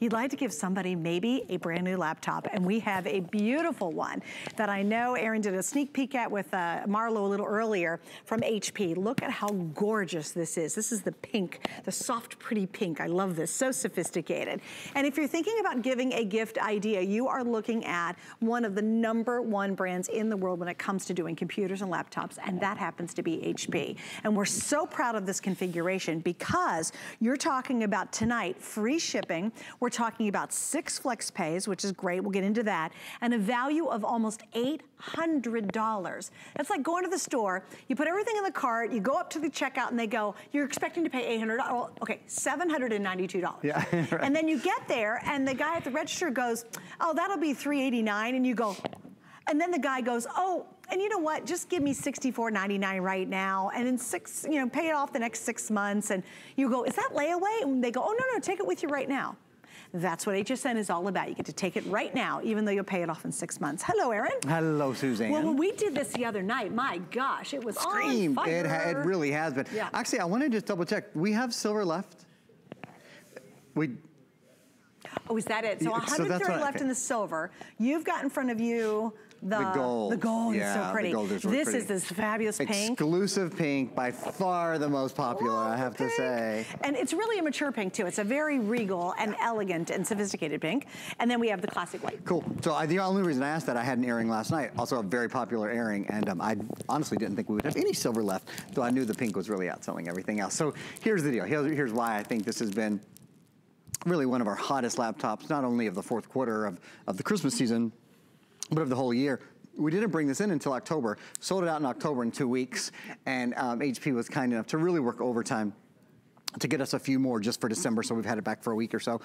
You'd like to give somebody maybe a brand new laptop, and we have a beautiful one that I know Aaron did a sneak peek at with Marlo a little earlier from HP. Look at how gorgeous this is. This is the pink, the soft, pretty pink. I love this, so sophisticated. And if you're thinking about giving a gift idea, you are looking at one of the #1 brands in the world when it comes to doing computers and laptops, and that happens to be HP. And we're so proud of this configuration because you're talking about tonight free shipping. We're talking about 6 flex pays, which is great. We'll get into that. And a value of almost $800. That's like going to the store. You put everything in the cart. You go up to the checkout and they go, you're expecting to pay $800. Well, okay, $792. Yeah, right. And then you get there and the guy at the register goes, oh, that'll be $389. And you go, and then the guy goes, oh, and you know what? Just give me $64.99 right now, and in six, you know, pay it off the next 6 months. And you go, is that layaway? And they go, oh no, no, take it with you right now. That's what HSN is all about. You get to take it right now, even though you'll pay it off in 6 months. Hello, Aaron. Hello, Suzanne. Well, when we did this the other night, my gosh, it was on fire. It really has been. Yeah. Actually, I want to just double check. We have silver left. Oh, is that it? So 130 left in the silver. You've got in front of you the gold. The gold is so pretty. This is this fabulous pink. Exclusive pink, by far the most popular, I have to say. And it's really a mature pink too. It's a very regal and elegant and sophisticated pink. And then we have the classic white. Cool. So the only reason I asked that, I had an earring last night, also a very popular earring, and I honestly didn't think we would have any silver left, though I knew the pink was really outselling everything else. So here's the deal. Here's why I think this has been really one of our hottest laptops, not only of the fourth quarter of the Christmas season, but of the whole year. We didn't bring this in until October, sold it out in October in 2 weeks, and HP was kind enough to really work overtime to get us a few more just for December, so we've had it back for a week or so.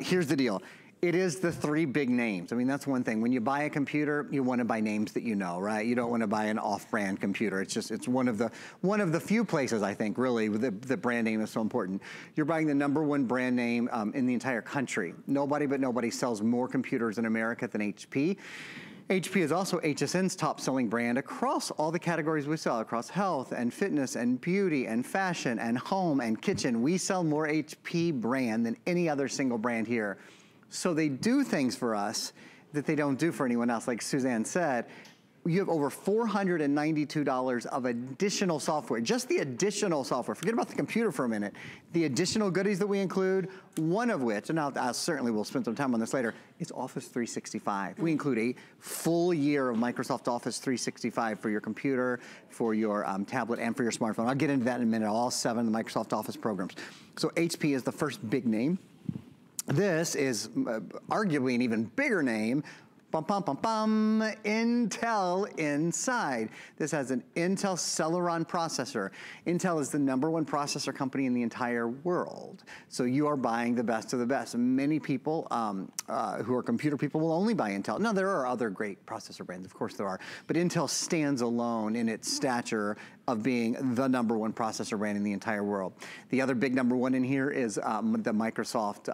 Here's the deal. It is the 3 big names. I mean, that's one thing. When you buy a computer, you want to buy names that you know, right? You don't want to buy an off-brand computer. It's just, it's one of the few places, I think, really, where the brand name is so important. You're buying the #1 brand name in the entire country. Nobody but nobody sells more computers in America than HP. HP is also HSN's top-selling brand across all the categories we sell, across health and fitness and beauty and fashion and home and kitchen. We sell more HP brand than any other single brand here. So they do things for us that they don't do for anyone else. Like Suzanne said, you have over $492 of additional software, just the additional software. Forget about the computer for a minute. The additional goodies that we include, one of which, and I certainly will spend some time on this later, is Office 365. We include a full year of Microsoft Office 365 for your computer, for your tablet, and for your smartphone. I'll get into that in a minute, all 7 of the Microsoft Office programs. So HP is the first big name. This is arguably an even bigger name. Bum, bum, bum, bum, Intel inside. This has an Intel Celeron processor. Intel is the #1 processor company in the entire world. So you are buying the best of the best. Many people who are computer people will only buy Intel. Now, there are other great processor brands, of course there are, but Intel stands alone in its stature of being the #1 processor brand in the entire world. The other big #1 in here is the Microsoft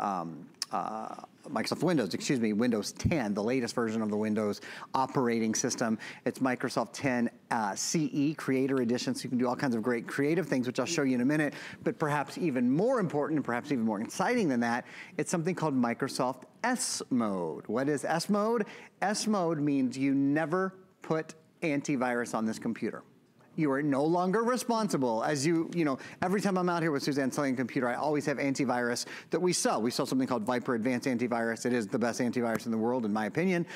Windows 10, the latest version of the Windows operating system. It's Microsoft 10 CE Creator Edition, so you can do all kinds of great creative things, which I'll show you in a minute. But perhaps even more important, and perhaps even more exciting than that, it's something called Microsoft S-Mode. What is S-Mode? S-Mode means you never put antivirus on this computer. You are no longer responsible. As you know, every time I'm out here with Suzanne selling a computer, I always have antivirus that we sell. We sell something called Viper Advanced Antivirus. It is the best antivirus in the world, in my opinion.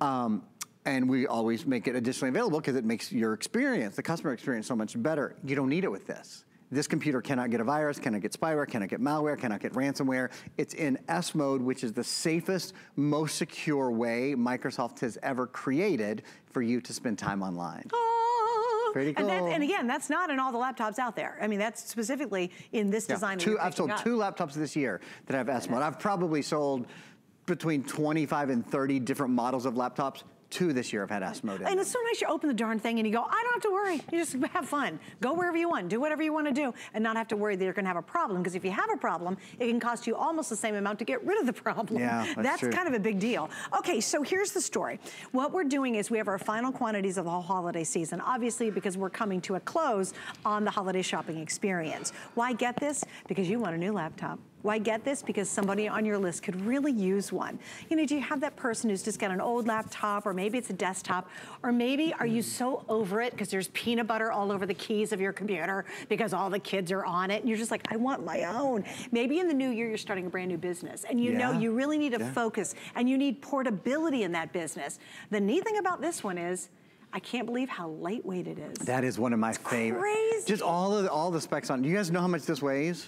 And we always make it additionally available because it makes your experience, the customer experience, so much better. You don't need it with this. This computer cannot get a virus, cannot get spyware, cannot get malware, cannot get ransomware. It's in S-Mode, which is the safest, most secure way Microsoft has ever created for you to spend time online. Pretty cool. And again, that's not in all the laptops out there. I mean, that's specifically in this design. Yeah, I've sold 2 laptops this year that have S-Mode. I've probably sold between 25 and 30 different models of laptops. 2 this year have had S-Mode. And it's so nice you open the darn thing and you go, I don't have to worry. You just have fun. Go wherever you want. Do whatever you want to do and not have to worry that you're going to have a problem. Because if you have a problem, it can cost you almost the same amount to get rid of the problem. Yeah, that's kind of a big deal. Okay, so here's the story. What we're doing is we have our final quantities of the whole holiday season, obviously because we're coming to a close on the holiday shopping experience. Why get this? Because you want a new laptop. Why get this? Because somebody on your list could really use one. You know, do you have that person who's just got an old laptop, or maybe it's a desktop, or maybe are you so over it because there's peanut butter all over the keys of your computer because all the kids are on it, and you're just like, I want my own. Maybe in the new year, you're starting a brand new business, and you know you really need to focus, and you need portability in that business. The neat thing about this one is, I can't believe how lightweight it is. That is one of my favorites. Crazy. Just all the specs on. Do you guys know how much this weighs?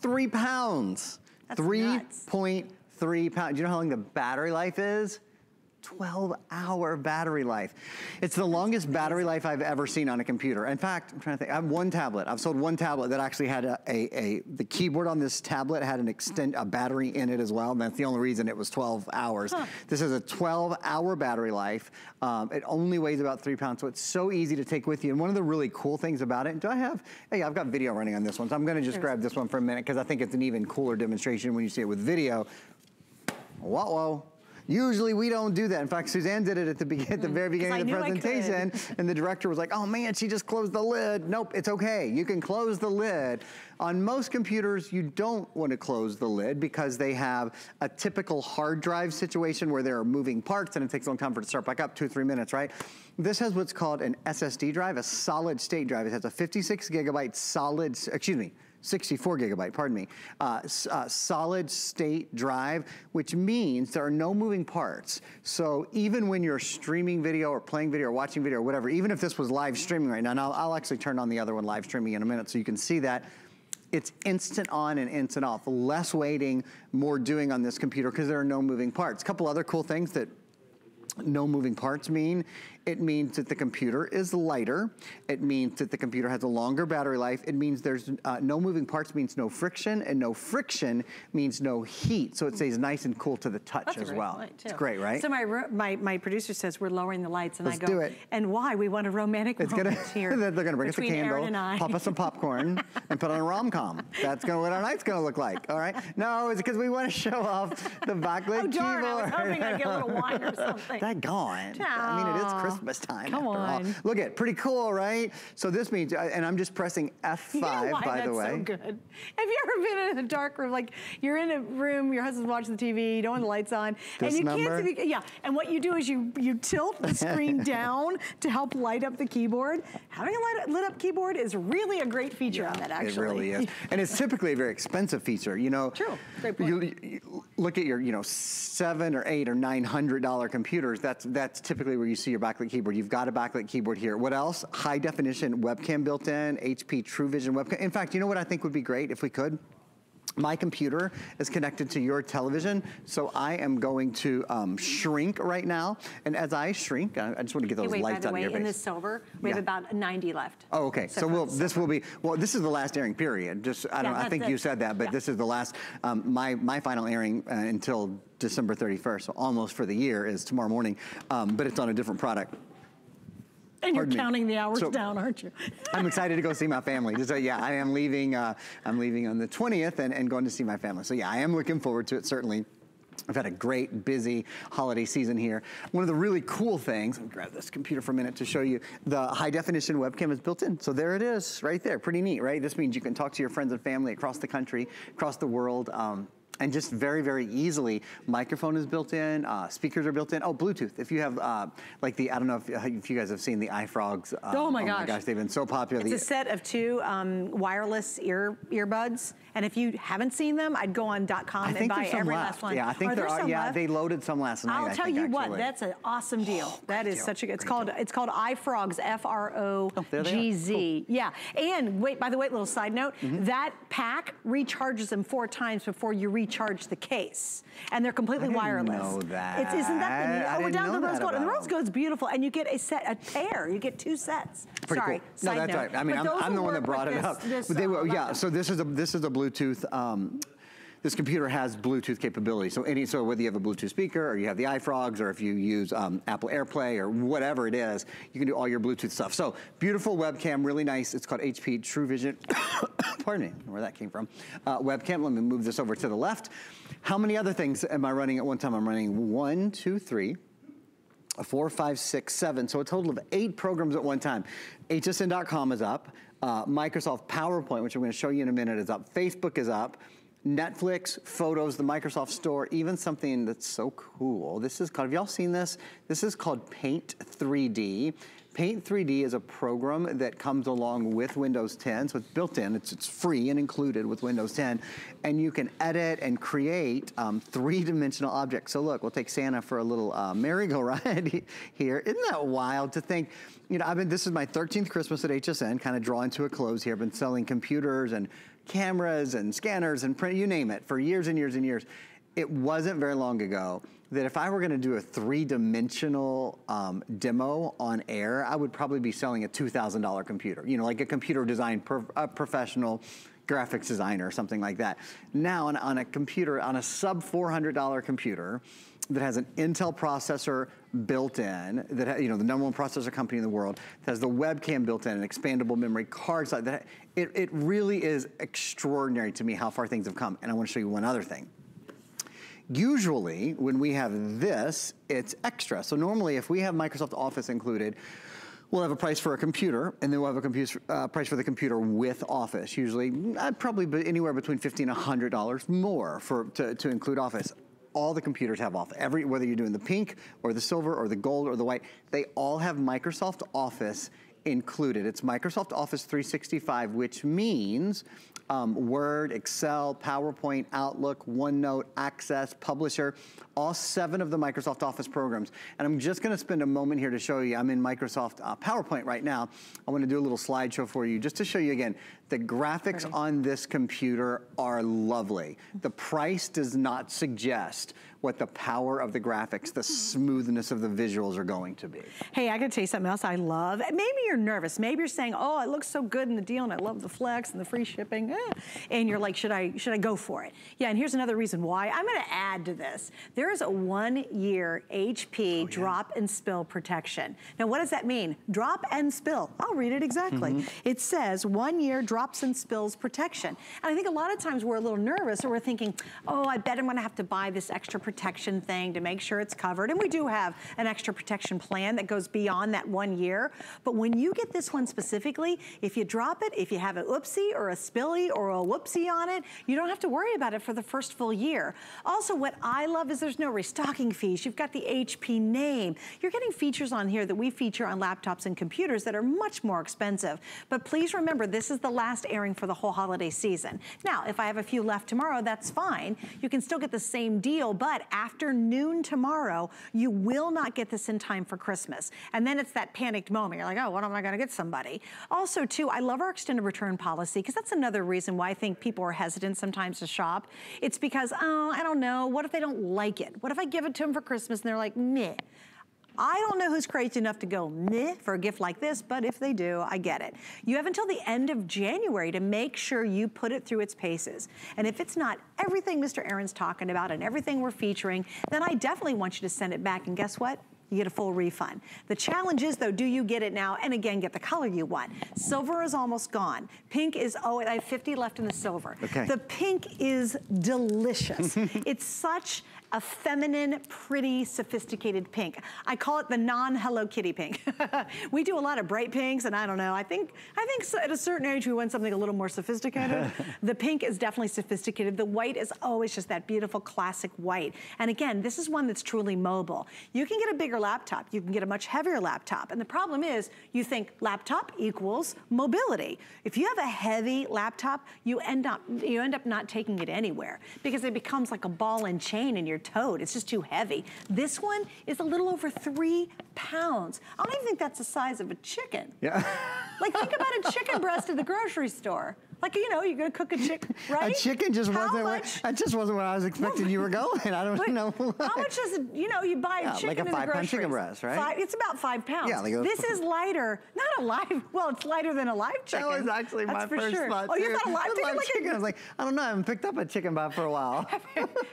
3 pounds. That's 3.3 pounds. Do you know how long the battery life is? 12-hour battery life. It's the longest battery life I've ever seen on a computer. In fact, I'm trying to think, I have one tablet. I've sold one tablet that actually had the keyboard on this tablet had a battery in it as well, and that's the only reason it was 12 hours. Huh. This is a 12-hour battery life. It only weighs about 3 pounds, so it's so easy to take with you. And one of the really cool things about it, hey, I've got video running on this one, so I'm gonna just grab this one for a minute because I think it's an even cooler demonstration when you see it with video. Whoa. Usually we don't do that. In fact, Suzanne did it at the very beginning of the presentation, and the director was like, oh man, she just closed the lid. Nope, it's okay, you can close the lid. On most computers, you don't want to close the lid because they have a typical hard drive situation where there are moving parts and it takes a long time for it to start back up, 2 or 3 minutes, right? This has what's called an SSD drive, a solid state drive. It has a 64 gigabyte solid state drive, which means there are no moving parts. So even when you're streaming video or playing video or watching video or whatever, even if this was live streaming right now, and I'll actually turn on the other one live streaming in a minute so you can see that, it's instant on and instant off. Less waiting, more doing on this computer because there are no moving parts. A couple other cool things that no moving parts mean. It means that the computer is lighter. It means that the computer has a longer battery life. It means there's no moving parts means no friction, and no friction means no heat. So it stays nice and cool to the touch as well. It's great, right? So my producer says we're lowering the lights, and I go, do it. And why? We want a romantic moment here. They're gonna bring us a candle, pop us some popcorn, and put on a rom-com. That's what our night's gonna look like, all right? No, it's because we wanna show off the backlit keyboard. Oh darn, I was hoping I'd get a little wine or something. That gone. No. I mean, it is Christmas time. Come on. All. Look at it, pretty cool, right? So this means, and I'm just pressing F5, by the way. So good. Have you ever been in a dark room? Like you're in a room, your husband's watching the TV, you don't have the lights on, and you can't see the, and what you do is you tilt the screen down to help light up the keyboard. Having a lit up keyboard is really a great feature on that, actually. It really is. And it's typically a very expensive feature, you know. True, great point. You look at your, you know, $700 or $800 or $900 computers, that's typically where you see your backlit keyboard. You've got a backlit keyboard here. What else? High definition webcam built in, HP TrueVision webcam. In fact, you know what I think would be great if we could? My computer is connected to your television, so I am going to shrink right now. And as I shrink, I just want to get those lights out of your face. By the way, in this silver, we have about 90 left. Oh, okay. So this will be, well, this is the last airing period. Just, I think you said that, but this is the last, my final airing until December 31st, so almost for the year, is tomorrow morning, but it's on a different product. And you're counting the hours down, aren't you? I'm excited to go see my family. So yeah, I am leaving. I'm leaving on the 20th and going to see my family. So yeah, I am looking forward to it. Certainly, I've had a great busy holiday season here. One of the really cool things. Let me grab this computer for a minute to show you. The high definition webcam is built in. So there it is, right there. Pretty neat, right? This means you can talk to your friends and family across the country, across the world. And just very, very easily, microphone is built in, speakers are built in. Oh, Bluetooth. If you have, like the, I don't know if you guys have seen the iFrogs. Oh my gosh, they've been so popular. It's a set of two wireless earbuds. And if you haven't seen them, I'd go on .com and buy every last one. Yeah, I think there are, they loaded some last night. I'll tell you what, that's an awesome deal. Oh, that is such a good, it's called iFrogs, F-R-O-G-Z. Yeah, and wait, by the way, little side note, that pack recharges them 4 times before you recharge the case, and they're completely wireless. I didn't know that. Isn't that the neat? Oh, we're down to the rose gold. And the rose gold's beautiful, and you get a pair. You get 2 sets. Pretty cool. Sorry, no, that's right. I mean, I'm the one that brought it up. So this is a Bluetooth. This computer has Bluetooth capability. So so whether you have a Bluetooth speaker or you have the iFrogs or if you use Apple AirPlay or whatever it is, you can do all your Bluetooth stuff. So beautiful webcam, really nice. It's called HP TrueVision. Pardon me, where that came from. Webcam, let me move this over to the left. How many other things am I running at one time? I'm running 1, 2, 3, 4, 5, 6, 7. So a total of 8 programs at one time. HSN.com is up. Microsoft PowerPoint, which I'm gonna show you in a minute, is up. Facebook is up. Netflix, Photos, the Microsoft Store, even something that's so cool. This is called, have y'all seen this? This is called Paint 3D. Paint 3D is a program that comes along with Windows 10, so it's built in, it's free and included with Windows 10, and you can edit and create three-dimensional objects. So look, we'll take Santa for a little merry-go-round here. Isn't that wild to think, you know, this is my 13th Christmas at HSN, kind of drawing to a close here. I've been selling computers and cameras and scanners and print, you name it, for years and years and years. It wasn't very long ago that if I were gonna do a three-dimensional demo on air, I would probably be selling a $2,000 computer. You know, like a computer design professional graphics designer or something like that. Now on a computer, on a sub $400 computer that has an Intel processor built in, that, you know, the number one processor company in the world, that has the webcam built in, an expandable memory card, like that, it really is extraordinary to me how far things have come. And I wanna show you one other thing. Usually, when we have this, it's extra. So normally, if we have Microsoft Office included, we'll have a price for a computer, and then we'll have a price for the computer with Office. Usually, I'd probably be anywhere between $50 and $100 more to include Office. All the computers have Office. Whether you're doing the pink, or the silver, or the gold, or the white, they all have Microsoft Office included. It's Microsoft Office 365, which means Word, Excel, PowerPoint, Outlook, OneNote, Access, Publisher, all 7 of the Microsoft Office programs. And I'm just gonna spend a moment here to show you, I'm in Microsoft PowerPoint right now. I wanna do a little slideshow for you just to show you again, the graphics on this computer are lovely. The price does not suggest what the power of the graphics, the smoothness of the visuals are going to be. Hey, I gotta tell you something else I love. Maybe you're nervous, maybe you're saying, oh, it looks so good in the deal and I love the flex and the free shipping. And you're like, should I go for it? Yeah, and here's another reason why. I'm gonna add to this. There is a 1-year HP drop and spill protection. Now, what does that mean? Drop and spill. I'll read it exactly. It says 1-year drops and spills protection. And I think a lot of times we're a little nervous or we're thinking, oh, I bet I'm gonna have to buy this extra protection thing to make sure it's covered. And we do have an extra protection plan that goes beyond that 1 year. But when you get this one specifically, if you drop it, if you have an oopsie or a spilly or a whoopsie on it, you don't have to worry about it for the first full year. Also, what I love is there's no restocking fees. You've got the HP name. You're getting features on here that we feature on laptops and computers that are much more expensive. But please remember, this is the last airing for the whole holiday season. Now, if I have a few left tomorrow, that's fine. You can still get the same deal, but after noon tomorrow, you will not get this in time for Christmas. And then it's that panicked moment. You're like, oh, what am I gonna get somebody? Also too, I love our extended return policy because that's another reason why I think people are hesitant sometimes to shop. It's because, oh, I don't know, what if they don't like it? What if I give it to them for Christmas and they're like, meh? I don't know who's crazy enough to go meh for a gift like this, but if they do, I get it. You have until the end of January to make sure you put it through its paces. And if it's not everything Mr. Aaron's talking about and everything we're featuring, then I definitely want you to send it back. And guess what? You get a full refund. The challenge is though, do you get it now? And again, get the color you want. Silver is almost gone. Pink is, oh, I have 50 left in the silver. Okay. The pink is delicious. It's such a feminine, pretty, sophisticated pink. I call it the non-Hello Kitty pink. We do a lot of bright pinks, and I don't know, I think at a certain age we want something a little more sophisticated. The pink is definitely sophisticated. The white is always just that beautiful classic white. And again, this is one that's truly mobile. You can get a bigger laptop, you can get a much heavier laptop. And the problem is, you think laptop equals mobility. If you have a heavy laptop, you end up not taking it anywhere because it becomes like a ball and chain in your toad. It's just too heavy. This one is a little over 3 pounds. I don't even think that's the size of a chicken. Yeah. Like think about a chicken breast at the grocery store. Like, you know, you're gonna cook a chicken, right? A chicken just wasn't what I was expecting you were going. I don't know. How much is it, you know, you buy a chicken like a 5-pound chicken breast, right? It's about 5 pounds. Yeah, like this is lighter, not a live, well, it's lighter than a live chicken. That was actually my first thought. Oh, you thought a live chicken? Like chicken. I was like, I don't know, I haven't picked up a chicken bot for a while.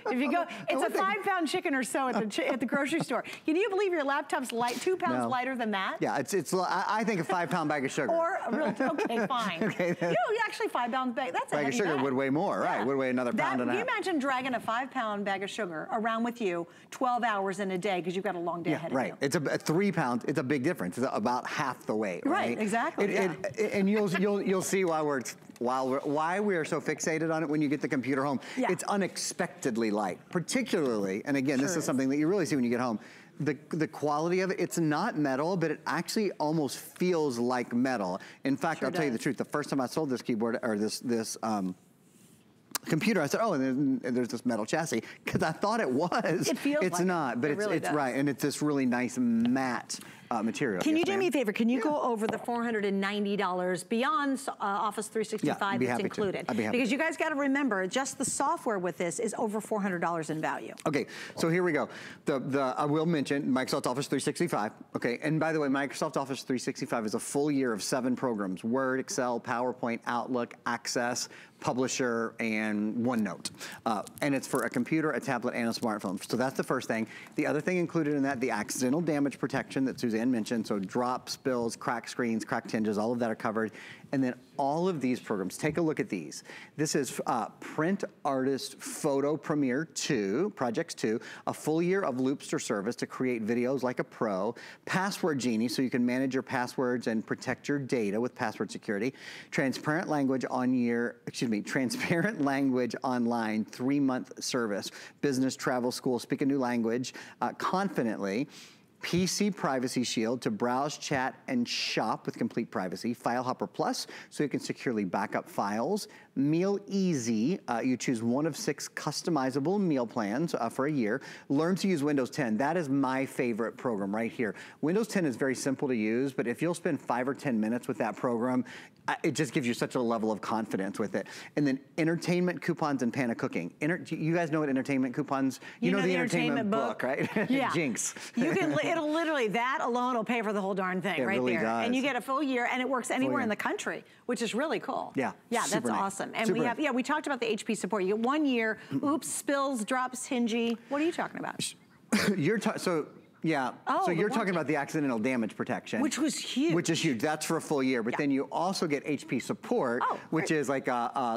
If you go, it's a 5-pound chicken or so at the grocery store. Can you believe your laptop's light, 2 pounds lighter than that? Yeah, I think a 5-pound bag of sugar. Or a real, okay, fine. Okay, you know, you actually 5-pound bag. That's a bag of sugar bag. Would weigh more, right? Yeah. Would weigh another pound and a half. Can you imagine dragging a 5-pound bag of sugar around with you 12 hours in a day because you've got a long day ahead of you? It's a 3 pounds. It's a big difference. It's about half the weight. Right. Exactly. And you'll see why we are so fixated on it when you get the computer home. Yeah. It's unexpectedly light, particularly. And again, this is something that you really see when you get home. The quality of it, it's not metal, but it actually almost feels like metal. In fact, I'll tell you the truth. The first time I sold this keyboard or this computer, I said, oh, and there's this metal chassis, because I thought it was. It feels like not, but it's right, and it's this really nice matte material. Can you do me a favor? Can you go over the $490 beyond Office 365 that's included? I'd be happy. Because you guys got to remember, just the software with this is over $400 in value. Okay, so here we go. I will mention Microsoft Office 365. Okay, and by the way, Microsoft Office 365 is a full year of 7 programs: Word, Excel, PowerPoint, Outlook, Access, Publisher, and OneNote. And it's for a computer, a tablet, and a smartphone. So that's the first thing. The other thing included in that, the accidental damage protection that Suzanne mentioned, so drops, spills, cracked screens, cracked hinges, all of that are covered. And then all of these programs, take a look at these. This is Print Artist Photo Premiere 2, Projects 2, a full year of Loopster service to create videos like a pro, Password Genie, so you can manage your passwords and protect your data with password security, Transparent Language Online 3-month service, business, travel, school, speak a new language confidently, PC Privacy Shield to browse, chat, and shop with complete privacy. File Hopper Plus, so you can securely back up files. Meal Easy, you choose one of 6 customizable meal plans for a year. Learn to use Windows 10. That is my favorite program right here. Windows 10 is very simple to use, but if you'll spend 5 or 10 minutes with that program, it just gives you such a level of confidence with it. And then entertainment coupons and Panda Cooking. You guys know what entertainment coupons? You know the entertainment book, right? Yeah. Jinx. You can. It'll literally, that alone will pay for the whole darn thing right there. And you get a full year, and it works anywhere in the country, which is really cool. Yeah. Yeah, that's awesome. And we have, yeah, we talked about the HP support. You get 1 year. Oops, spills, drops, hingy. What are you talking about? Yeah, oh, so you're talking about the accidental damage protection. Which was huge. Which is huge, that's for a full year. But then you also get HP support, which is like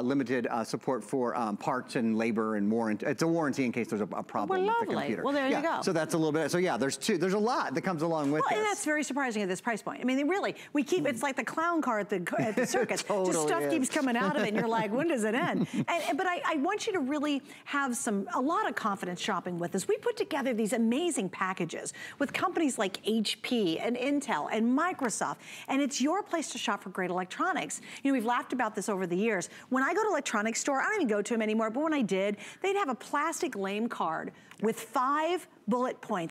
limited support for parts and labor and warranty. It's a warranty in case there's a problem with the computer. Well, there you go. So that's a little bit, so yeah, there's a lot that comes along with this. And that's very surprising at this price point. I mean, really, we keep, it's like the clown car at the circus. Just stuff keeps coming out of it and you're like, when does it end? But I want you to really have a lot of confidence shopping with us. We put together these amazing packages with companies like HP and Intel and Microsoft, and it's your place to shop for great electronics. You know, we've laughed about this over the years. When I go to electronics store, I don't even go to them anymore, but when I did, they'd have a plastic lame card with 5 bullet points